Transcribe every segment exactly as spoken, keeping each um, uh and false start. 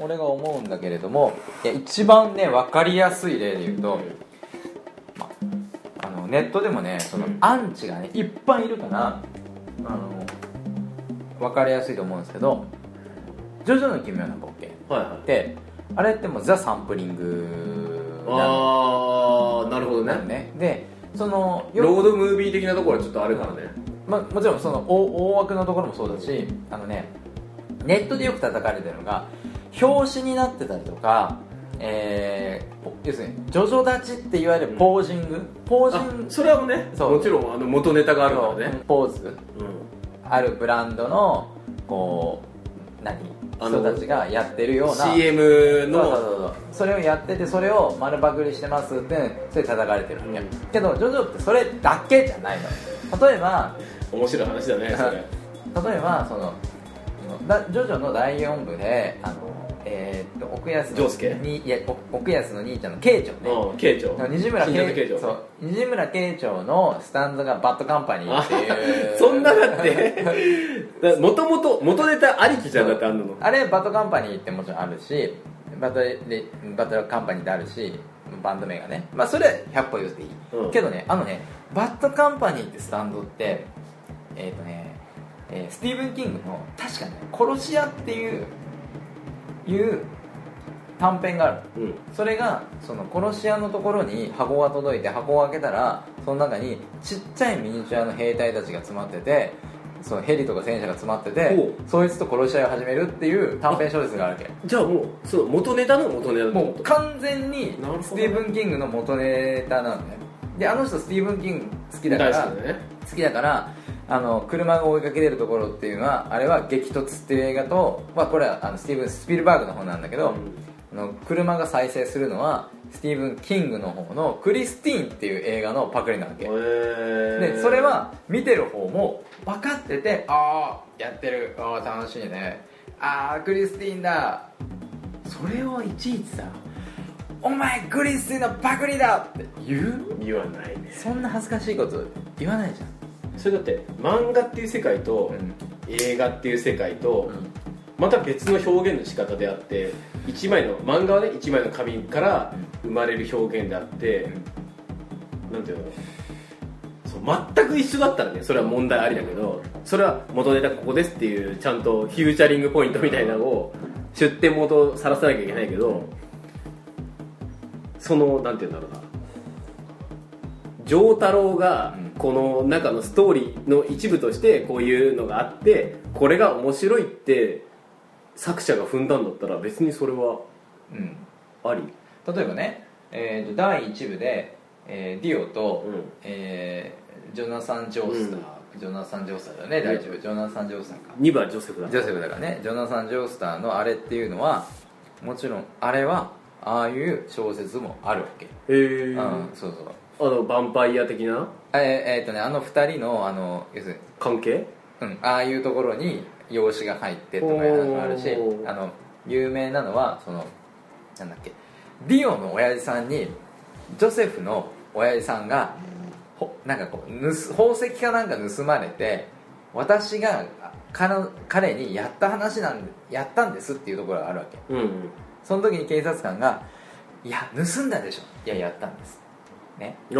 俺が思うんだけれども、一番ね分かりやすい例で言うと、ま、あのネットでもねそのアンチがねいっぱいいるから、うん、あの分かりやすいと思うんですけど、ジョジョの奇妙な冒険って、はいはい、あれってもうザ・サンプリングなの。あーなるほどね。ねでそのロードムービー的なところはちょっとあるからね、まあ、もちろんその大枠のところもそうだし、あのねネットでよく叩かれてるのが表紙になってたりとか、えー、要するにジョジョ立ちっていわゆるポージング、うん、ポージングそれはねそうもちろんあの元ネタがあるからね、ポーズ、うん、あるブランドのこう何人たちがやってるような シーエム のそうそうそうそれをやってて、それを丸パクリしてますってそれ叩かれてるんだ、うん、けどジョジョってそれだけじゃないの。例えば面白い話だねそれ例えばそのだジョジョのだいよん部であの、えー、っと奥安のにいや奥安の兄ちゃんの慶長ね、うん、慶長西村慶長そう西村慶長のスタンドがバッドカンパニーっていうそんなだってもともと元ネタありきじゃんだってあんなの。あれバッドカンパニーってもちろんあるしバッドバッドカンパニーってあるしバンド名がね、まあそれひゃく歩譲っていい、うん、けどねあのねバッドカンパニーってスタンドってえー、っとねえー、スティーブン・キングの確かね殺し屋っていう、いう短編がある、うん、それがその殺し屋のところに箱が届いて箱を開けたらその中にちっちゃいミニチュアの兵隊たちが詰まっててそのヘリとか戦車が詰まっててそいつと殺し合いを始めるっていう短編小説があるわけ。じゃあもうその元ネタの元ネタもう完全にスティーブン・キングの元ネタなんだよ。であの人スティーブン・キング好きだから好きだね、好きだからあの車が追いかけてるところっていうのはあれは激突っていう映画と、まあ、これはあのスティーブン・スピルバーグの方なんだけど、うん、あの車が再生するのはスティーブン・キングの方のクリスティーンっていう映画のパクリなわけで、それは見てる方も分かっててああやってるああ楽しいねああクリスティーンだそれをいちいちさお前クリスティーンのパクリだって言う言わないね。そんな恥ずかしいこと言わないじゃん。それだって漫画っていう世界と、うん、映画っていう世界と、うん、また別の表現の仕方であっていちまいの漫画はね一枚の紙から生まれる表現であって、うん、なんていうのそう全く一緒だったらねそれは問題ありだけど、うん、それは元ネタここですっていうちゃんとフューチャリングポイントみたいなのを出典元さらさなきゃいけないけどそのなんていうんだろうな丈太郎が、うんこの中のストーリーの一部としてこういうのがあってこれが面白いって作者が踏んだんだったら別にそれはあり、うん、例えばね、えー、だいいち部で、えー、ディオと、うんえー、ジョナサン・ジョースター、うん、ジョナサン・ジョースターだよね大丈夫、うん、ジョナサン・ジョースターかにはジョセフだジョセフだからねジョナサン・ジョースターのあれっていうのはもちろんあれはああいう小説もあるわけ。へえー、そうそうあのヴァンパイア的なえー、えー、っとねあのふたりのあの要するに関係うんああいうところに養子が入ってとかいう話もあるしあの有名なのはそのなんだっけディオの親父さんにジョセフの親父さんがほなんかこう盗宝石かなんか盗まれて私が彼にやった話なんでやったんですっていうところがあるわけ、うんうん、その時に警察官がいや盗んだでしょいややったんですね、お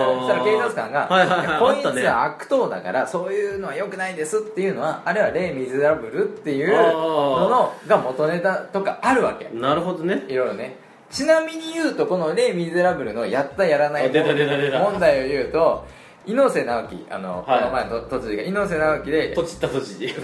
そしたら警察官が、はいはいはい、こいつは悪党だから、ね、そういうのは良くないですっていうのはあれはレイ・ミゼラブルっていうののが元ネタとかあるわけ。なるほどねいろいろね。ちなみに言うとこのレイ・ミゼラブルのやったやらない問題を言うと猪瀬直樹あの、はい、この前の都知事が猪瀬直樹でとちった都知事とちっ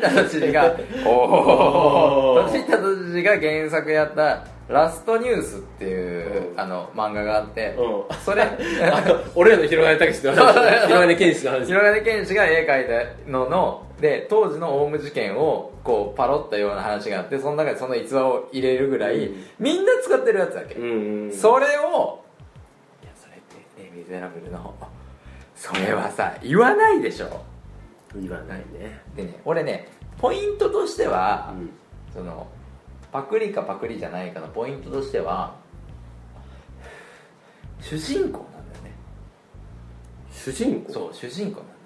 た都知事がおとちった都知事が原作やったラストニュースっていう、うん、あの漫画があって、うん、それあと俺らの広金健志の話広金健志の話広金健志が絵描いたのので当時のオウム事件をこうパロったような話があってその中でその逸話を入れるぐらい、うん、みんな使ってるやつだっけ、うんうん、それをいやそれってレ・ミゼラブルのそれはさ言わないでしょ言わないね。でね俺ねポイントとしては、うん、そのパクリかパクリじゃないかのポイントとしては主人公なんだよね。主人公そう主人公なんだよ。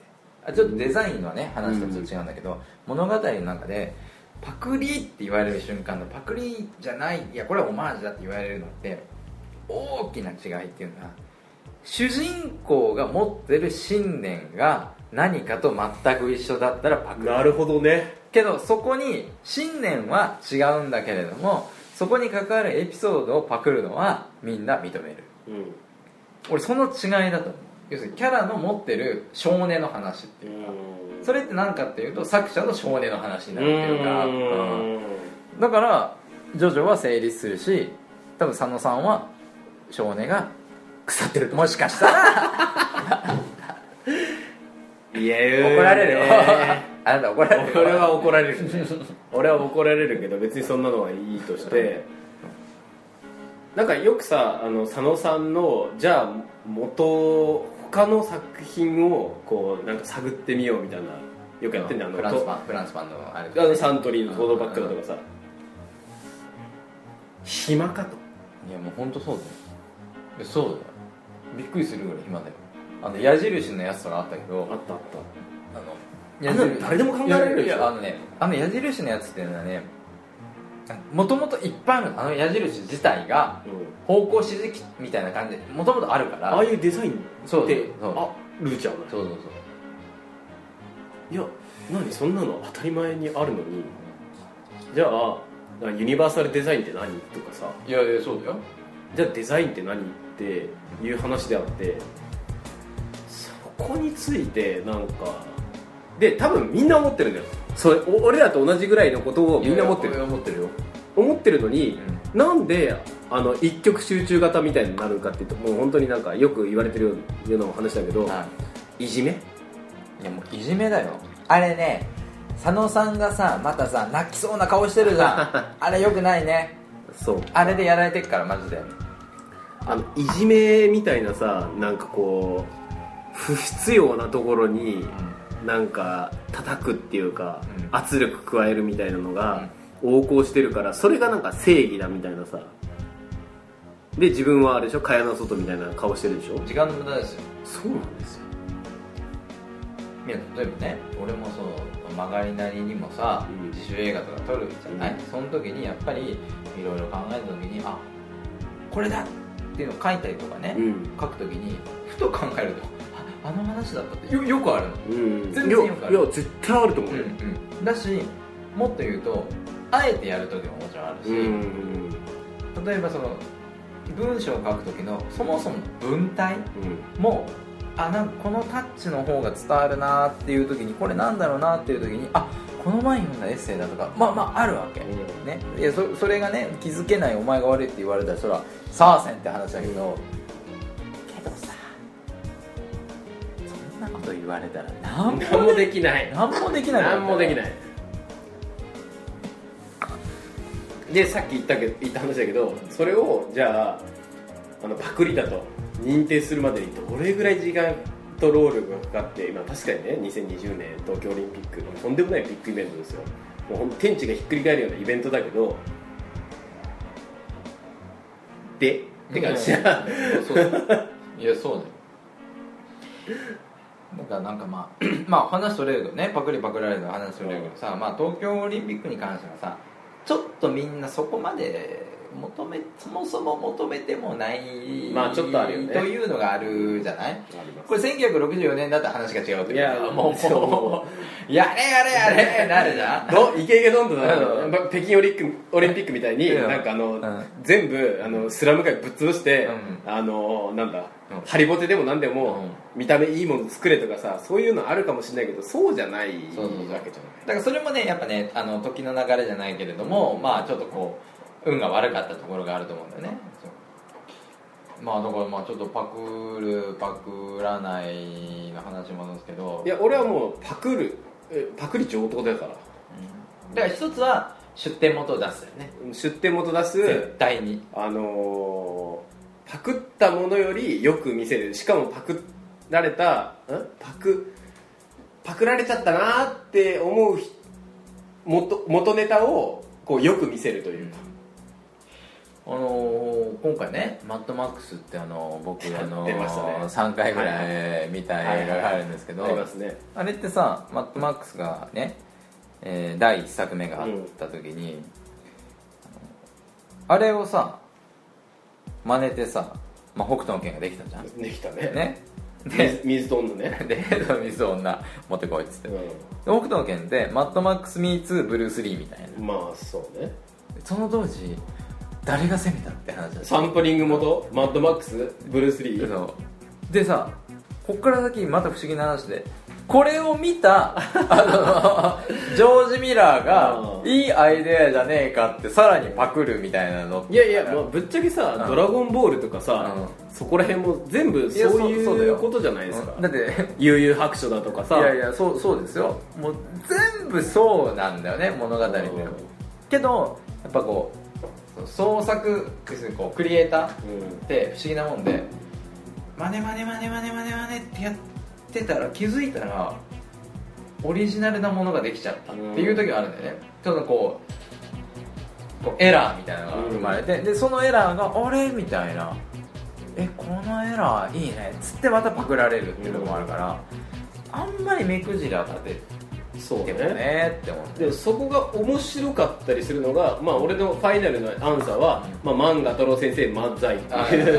あちょっとデザインのね話とちょっと違うんだけど、うん、物語の中でパクリって言われる瞬間のパクリじゃない、いやこれはオマージュだって言われるのって大きな違いっていうのは、主人公が持ってる信念が何かと全く一緒だったらパクリ。なるほどね。けどそこに信念は違うんだけれども、そこに関わるエピソードをパクるのはみんな認める、うん、俺その違いだと思う。要するにキャラの持ってる性根の話っていうか、それって何かっていうと作者の性根の話になるっていうか、うん、だからジョジョは成立するし、多分佐野さんは性根が腐ってるともしかしたらいや怒られるよあなた怒られるよ。俺は怒られる俺は怒られるけど別にそんなのはいいとしてなんかよくさ、あの佐野さんのじゃあ元他の作品をこうなんか探ってみようみたいなよくやってんだよ、うん、あのフランスパンフランスパンのあれとか、ね、あのサントリーのトートバッグとかさ、うんうん、暇かと。いやもう本当そうだよ。いやそうだよ、びっくりするぐらい暇だよ。あの矢印のやつとかあったけど、あったあった、あの矢印誰でも考えられるでしょ。いやあのね、あの矢印のやつっていうのはね、もともといっぱいある。あの矢印自体が方向指示器みたいな感じでもともとあるから、ああいうデザインってそうそうそうあるじゃん。そうそうそう。いや何そんなの当たり前にあるのに、じゃあユニバーサルデザインって何とかさ、いやいやそうだよ、じゃあデザインって何っていう話であって、そこについてなんかで多分みんな思ってるんだよ。それ俺らと同じぐらいのことをみんな思ってる。いやいや思ってるよ。思ってるのに、うん、なんであの一極集中型みたいになるかっていうと、もう本当になんかよく言われてるような話だけど、はい、いじめ。いやもういじめだよ。あれね、佐野さんがさまたさ泣きそうな顔してるじゃんあれよくないね。そう。あれでやられてっからマジで。あのいじめみたいなさ、なんかこう不必要なところに。うん、なんか叩くっていうか、うん、圧力加えるみたいなのが横行してるから、それがなんか正義だみたいなさ。で自分はあれでしょ、蚊帳の外みたいな顔してるでしょ。時間の無駄ですよ。そうなんですよ。いや例えばね、俺もそう曲がりなりにもさ、うん、自主映画とか撮るじゃない、うん、その時にやっぱりいろいろ考えた時に、あこれだっていうのを書いたりとかね、うん、書く時にふと考えるとあの話だったってよ、よくあるの、うん、全然よくある。いや絶対あると思う、うんうん、だしもっと言うとあえてやるときももちろんあるし、うんうん、例えばその文章を書くときのそもそもの文体も、うん、あなんかこのタッチの方が伝わるなっていうときにこれなんだろうなっていうときに、あこの前読んだエッセイだとかまあまああるわけ、うんね、いや そ, それがね気づけないお前が悪いって言われたらそれはサーセンって話だけど、けどさそんなこと言われたら何もできない何もできない何もできないで、さっき言ったけど言った話だけど、それをじゃ あ, あのパクリだと認定するまでにどれぐらい時間と労力がかかって、今確かにねにせんにじゅうねん東京オリンピックのとんでもないビッグイベントですよ。もう天地がひっくり返るようなイベントだけど、でって感じだ。いやそうだよだからなんかまあまあ話それるけどね、パクリパクられるの話それるけどさ、まあ東京オリンピックに関してはさ、ちょっとみんなそこまで求めそもそも求めてもない、まあちょっとあるよねというのがあるじゃない。これせんきゅうひゃくろくじゅうよねんだったら話が違うというか、いやもうもうやれやれやれなるじゃんどイケイケどんどんなる、ね、北京オリンピックオリンピックみたいになんかあの、うん、全部あのスラム街ぶっ潰して、うん、あのなんだ。ハリボテでも何でも見た目いいもの作れとかさ、そういうのあるかもしれないけど、そうじゃないわけじゃない。だからそれもねやっぱね、あの時の流れじゃないけれども、うん、まあちょっとこう運が悪かったところがあると思うんだよね。まあだからまあちょっとパクるパクらないの話もあるんですけど、いや俺はもうパクるパクリ上等だから、うん、だから一つは出典元を出すよね。出典元出す絶対に、あのーパクったものよりよく見せる。しかもパクられたんパクパクられちゃったなって思う元、元ネタをこうよく見せるというか、うん、あのー、今回ねマッドマックスってあのー、僕あのー、出ましたね、さんかいぐらい見た映画があるんですけど、ありますね。あれってさマッドマックスがね、えー、だいいっさくめがあった時に、うん、あれをさ真似てさ、まあ、北斗の拳ができたじゃん。できた ね, ねで水と女ねで水と女持ってこいっつって、うん、北斗の拳ってマッドマックス・ミーツー・ブルース・リーみたいな。まあそうね。その当時誰が攻めたって話だ。サンプリング元マッドマックス・ブルース・リー。そうでさ、こっから先また不思議な話で、これを見たあのジョージ・ミラーがいいアイデアじゃねえかってさらにパクるみたいなの。いやいや、まあ、ぶっちゃけさ、うん、ドラゴンボールとかさ、うん、そこら辺も全部そういうことじゃないですか。 だ, だって悠々白書だとかさ。いやいや、そうそうですよ。もう全部そうなんだよね、物語って。けどやっぱこう創作こうクリエイターって不思議なもんで、マネマネマネマネマネマネってやっててたら気づいたらオリジナルなものができちゃったっていう時があるんだよね。ちょっとこう、こうエラーみたいなのが生まれて、でそのエラーがあれみたいな、えこのエラーいいねっつってまたパクられるっていうのもあるから、あんまり目くじら立てる。そうね。でもねって思って、でそこが面白かったりするのが、まあ俺のファイナルのアンサーは、まあ、漫画太郎先生漫才っていう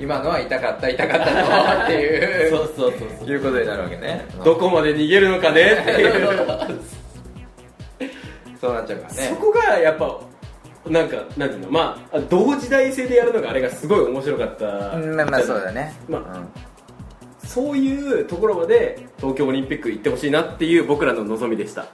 今のは痛かった痛かったっていうそうそうそうそういうことになるわけね。どこまで逃げるのかねっていうそうなっちゃうからね。そこがやっぱなんかなんていうの、まあ同時代性でやるのがあれがすごい面白かった。まあまあそうだね。まあ、うん、そういうところまで東京オリンピック行ってほしいなっていう僕らの望みでした。